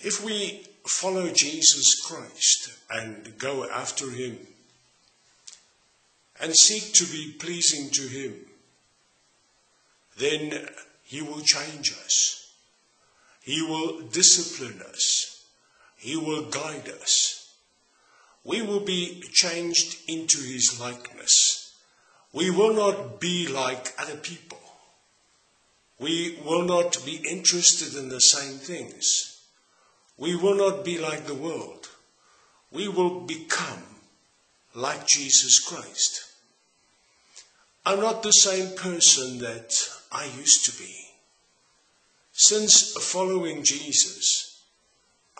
If we follow Jesus Christ and go after him and seek to be pleasing to him, then he will change us. He will discipline us. He will guide us. We will be changed into his likeness. We will not be like other people. We will not be interested in the same things. We will not be like the world. We will become like Jesus Christ. I'm not the same person that I used to be. Since following Jesus,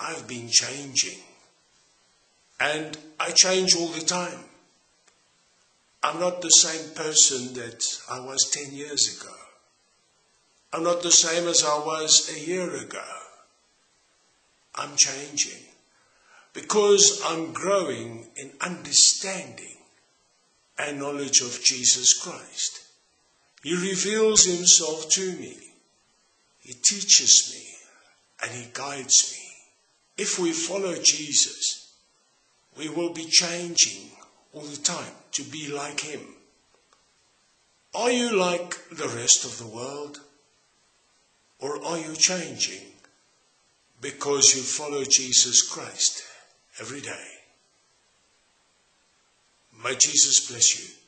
I've been changing. And I change all the time. I'm not the same person that I was 10 years ago. I'm not the same as I was a year ago. I'm changing because I'm growing in understanding and knowledge of Jesus Christ. He reveals himself to me. He teaches me and he guides me. If we follow Jesus, we will be changing all the time to be like him. Are you like the rest of the world? Or are you changing because you follow Jesus Christ every day? May Jesus bless you.